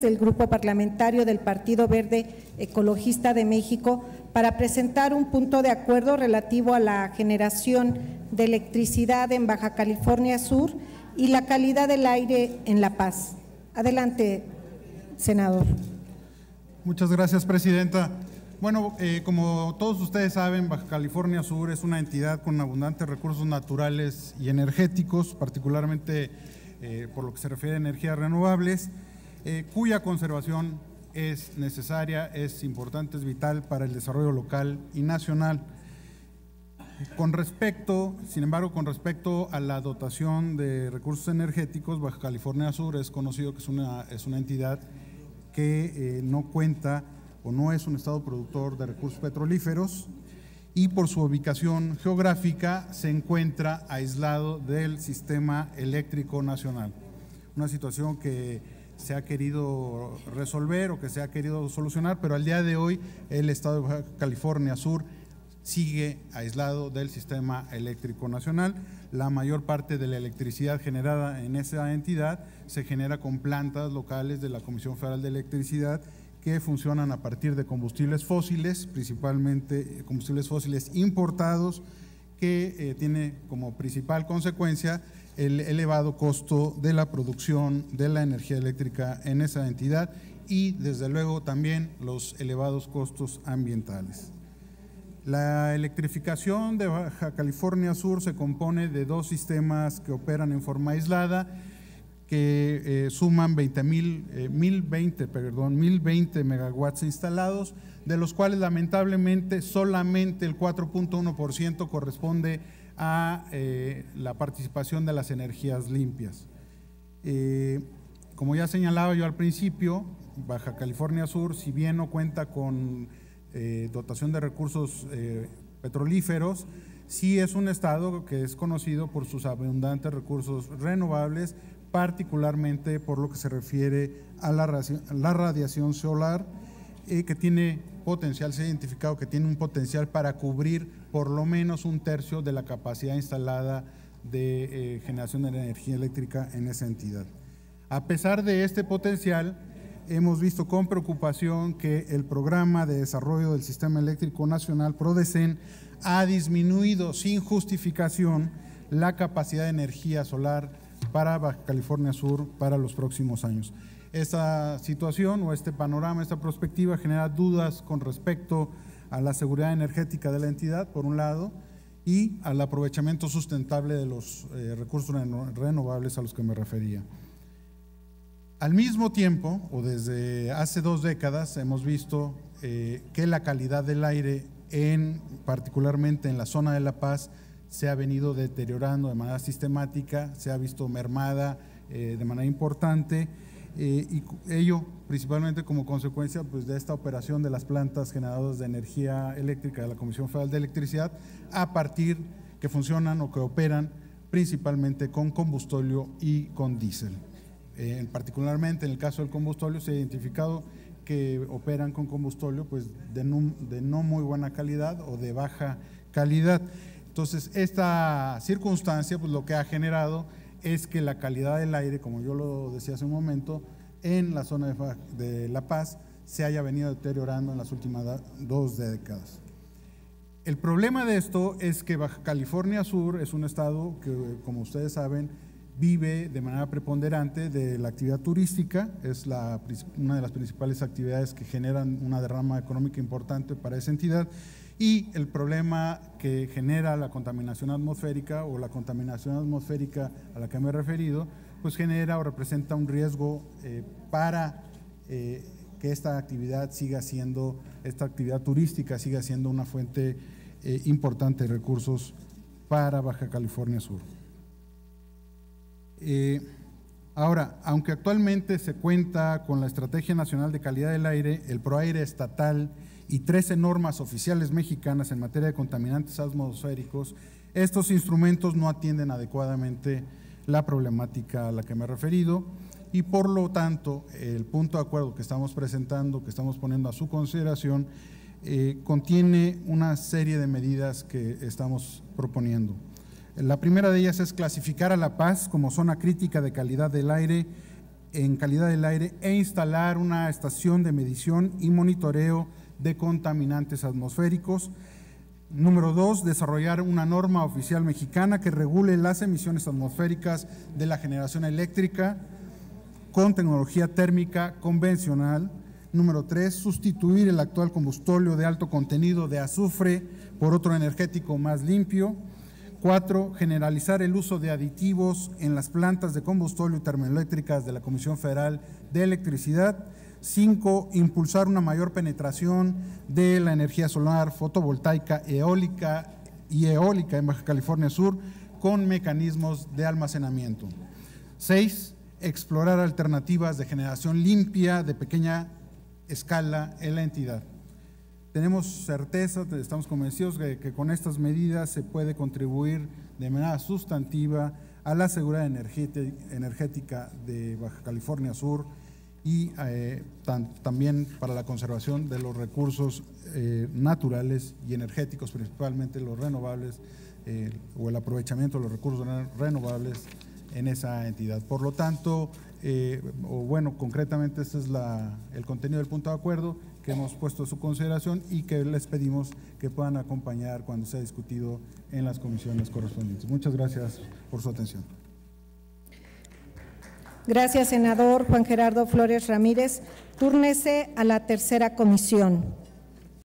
del Grupo Parlamentario del Partido Verde Ecologista de México para presentar un punto de acuerdo relativo a la generación de electricidad en Baja California Sur y la calidad del aire en La Paz. Adelante, senador. Muchas gracias, presidenta. Bueno, como todos ustedes saben, Baja California Sur es una entidad con abundantes recursos naturales y energéticos, particularmente por lo que se refiere a energías renovables, cuya conservación es necesaria, es importante, es vital para el desarrollo local y nacional. Sin embargo, con respecto a la dotación de recursos energéticos, Baja California Sur es conocido que es una entidad que no cuenta o no es un estado productor de recursos petrolíferos y por su ubicación geográfica se encuentra aislado del sistema eléctrico nacional. Una situación que se ha querido resolver o que se ha querido solucionar, pero al día de hoy el estado de Baja California Sur sigue aislado del sistema eléctrico nacional. La mayor parte de la electricidad generada en esa entidad se genera con plantas locales de la Comisión Federal de Electricidad que funcionan a partir de combustibles fósiles, principalmente combustibles fósiles importados, que tiene como principal consecuencia el elevado costo de la producción de la energía eléctrica en esa entidad y desde luego también los elevados costos ambientales. La electrificación de Baja California Sur se compone de dos sistemas que operan en forma aislada que suman 1.020 megawatts instalados, de los cuales lamentablemente solamente el 4.1% corresponde a la participación de las energías limpias. Como ya señalaba yo al principio, Baja California Sur, si bien no cuenta con dotación de recursos petrolíferos, sí es un estado que es conocido por sus abundantes recursos renovables, particularmente por lo que se refiere a la radiación solar, que tiene potencial, se ha identificado que tiene un potencial para cubrir por lo menos un tercio de la capacidad instalada de generación de energía eléctrica en esa entidad. A pesar de este potencial, hemos visto con preocupación que el Programa de Desarrollo del Sistema Eléctrico Nacional, PRODESEN, ha disminuido sin justificación la capacidad de energía solar para Baja California Sur para los próximos años. Esta situación o este panorama, esta perspectiva genera dudas con respecto a la seguridad energética de la entidad, por un lado, y al aprovechamiento sustentable de los recursos renovables a los que me refería. Al mismo tiempo, o desde hace 2 décadas, hemos visto que la calidad del aire, particularmente en la zona de La Paz, se ha venido deteriorando de manera sistemática, se ha visto mermada de manera importante, y ello principalmente como consecuencia pues, de esta operación de las plantas generadoras de energía eléctrica de la Comisión Federal de Electricidad a partir que funcionan o que operan principalmente con combustóleo y con diésel. Particularmente en el caso del combustóleo se ha identificado que operan con combustóleo pues, de no muy buena calidad o de baja calidad. Entonces esta circunstancia pues, lo que ha generado es que la calidad del aire, como yo lo decía hace un momento, en la zona de La Paz se haya venido deteriorando en las últimas 2 décadas. El problema de esto es que Baja California Sur es un estado que, como ustedes saben, vive de manera preponderante de la actividad turística, es una de las principales actividades que generan una derrama económica importante para esa entidad. Y el problema que genera la contaminación atmosférica o la contaminación atmosférica a la que me he referido, pues genera o representa un riesgo para que esta actividad turística siga siendo una fuente importante de recursos para Baja California Sur. Ahora, aunque actualmente se cuenta con la Estrategia Nacional de Calidad del Aire, el ProAire Estatal y 13 normas oficiales mexicanas en materia de contaminantes atmosféricos, estos instrumentos no atienden adecuadamente la problemática a la que me he referido y por lo tanto el punto de acuerdo que estamos presentando, que estamos poniendo a su consideración, contiene una serie de medidas que estamos proponiendo. La primera de ellas es clasificar a La Paz como zona crítica de calidad del aire en calidad del aire e instalar una estación de medición y monitoreo de contaminantes atmosféricos. Número 2, desarrollar una norma oficial mexicana que regule las emisiones atmosféricas de la generación eléctrica con tecnología térmica convencional. Número 3, sustituir el actual combustóleo de alto contenido de azufre por otro energético más limpio. 4, generalizar el uso de aditivos en las plantas de combustóleo termoeléctricas de la Comisión Federal de Electricidad. 5, impulsar una mayor penetración de la energía solar, fotovoltaica, eólica en Baja California Sur con mecanismos de almacenamiento. 6, explorar alternativas de generación limpia de pequeña escala en la entidad. Tenemos certeza, estamos convencidos que con estas medidas se puede contribuir de manera sustantiva a la seguridad energética de Baja California Sur y también para la conservación de los recursos naturales y energéticos, principalmente los renovables o el aprovechamiento de los recursos renovables en esa entidad. Por lo tanto, concretamente este es el contenido del punto de acuerdo que hemos puesto a su consideración y que les pedimos que puedan acompañar cuando sea discutido en las comisiones correspondientes. Muchas gracias por su atención. Gracias, senador Juan Gerardo Flores Ramírez. Túrnese a la tercera comisión.